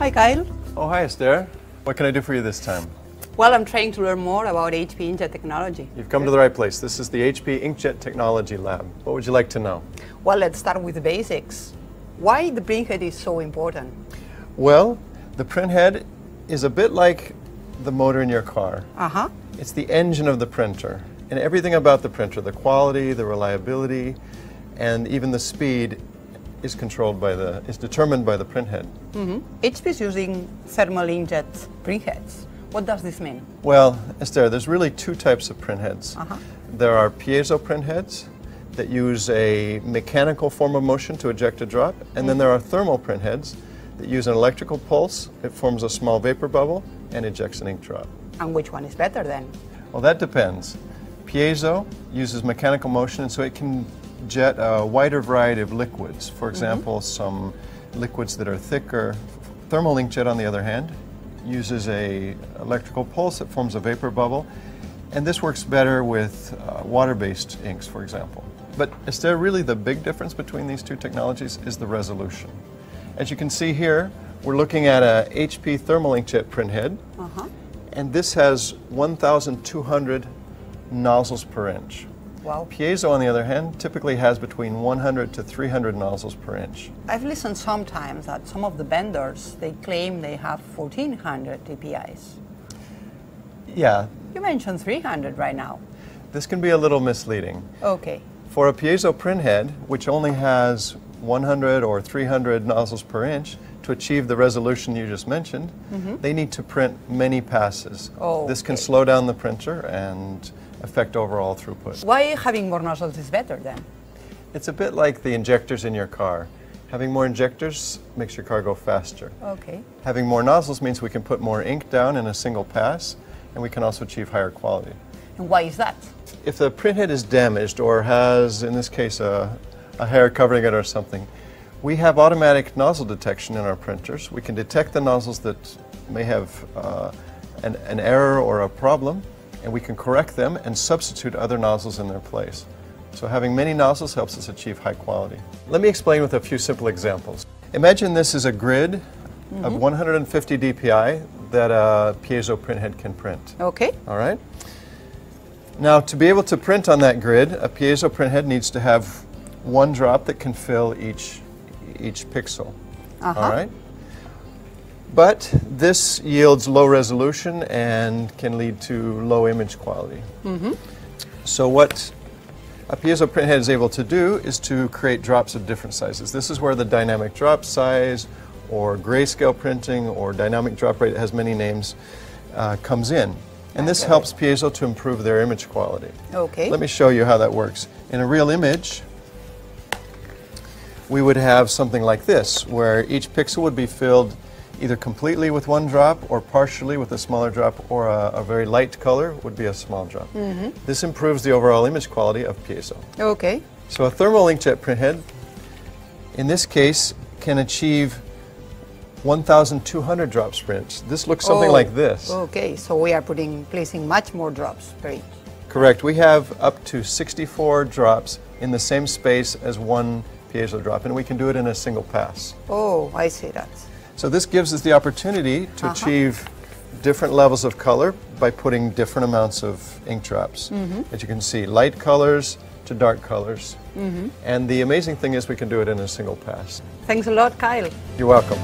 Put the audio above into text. Hi Kyle. Oh, hi Esther. What can I do for you this time? Well, I'm trying to learn more about HP Inkjet Technology. You've come to the right place. This is the HP Inkjet Technology Lab. What would you like to know? Well, let's start with the basics. Why the printhead is so important? Well, the printhead is a bit like the motor in your car. Uh-huh. It's the engine of the printer. And everything about the printer, the quality, the reliability, and even the speed is determined by the printhead. Mm-hmm. HP is using thermal inkjet printheads. What does this mean? Well, Esther, there's really two types of printheads. Uh-huh. There are piezo printheads that use a mechanical form of motion to eject a drop, and then there are thermal printheads that use an electrical pulse. It forms a small vapor bubble and ejects an ink drop. And which one is better then? Well, that depends. Piezo uses mechanical motion, and so it can jet a wider variety of liquids. For example, some liquids that are thicker. Thermal inkjet, on the other hand, uses an electrical pulse that forms a vapor bubble, and this works better with water-based inks, for example. But Esther, really the big difference between these two technologies is the resolution. As you can see here, we're looking at a HP thermal inkjet printhead, and this has 1,200 nozzles per inch. Wow. Piezo, on the other hand, typically has between 100 to 300 nozzles per inch. I've listened sometimes that some of the vendors, they claim they have 1,400 DPIs. Yeah. You mentioned 300 right now. This can be a little misleading. Okay. For a piezo printhead, which only has 100 or 300 nozzles per inch, to achieve the resolution you just mentioned, they need to print many passes. Oh, this can slow down the printer and affect overall throughput. Why having more nozzles is better then? It's a bit like the injectors in your car. Having more injectors makes your car go faster. Okay. Having more nozzles means we can put more ink down in a single pass, and we can also achieve higher quality. And why is that? If the printhead is damaged or has, in this case, a hair covering it or something, we have automatic nozzle detection in our printers. We can detect the nozzles that may have an error or a problem, and we can correct them and substitute other nozzles in their place. So having many nozzles helps us achieve high quality. Let me explain with a few simple examples. Imagine this is a grid of 150 DPI that a piezo printhead can print. Okay. All right. Now, to be able to print on that grid, a piezo printhead needs to have one drop that can fill each pixel. All right? But this yields low resolution and can lead to low image quality. So what a piezo printhead is able to do is to create drops of different sizes. This is where the dynamic drop size or grayscale printing or dynamic drop rate, it has many names, comes in. And this helps piezo to improve their image quality. Okay. Let me show you how that works. In a real image, we would have something like this, where each pixel would be filled either completely with one drop or partially with a smaller drop, or a very light color would be a small drop. This improves the overall image quality of piezo. Okay. So a thermal inkjet printhead, in this case, can achieve 1,200 drops per inch. This looks something like this. Okay, so we are placing much more drops per inch. Correct. We have up to 64 drops in the same space as one piezo drop, and we can do it in a single pass. Oh, I see that. So this gives us the opportunity to achieve different levels of color by putting different amounts of ink drops. As you can see, light colors to dark colors. And the amazing thing is we can do it in a single pass. Thanks a lot, Kyle. You're welcome.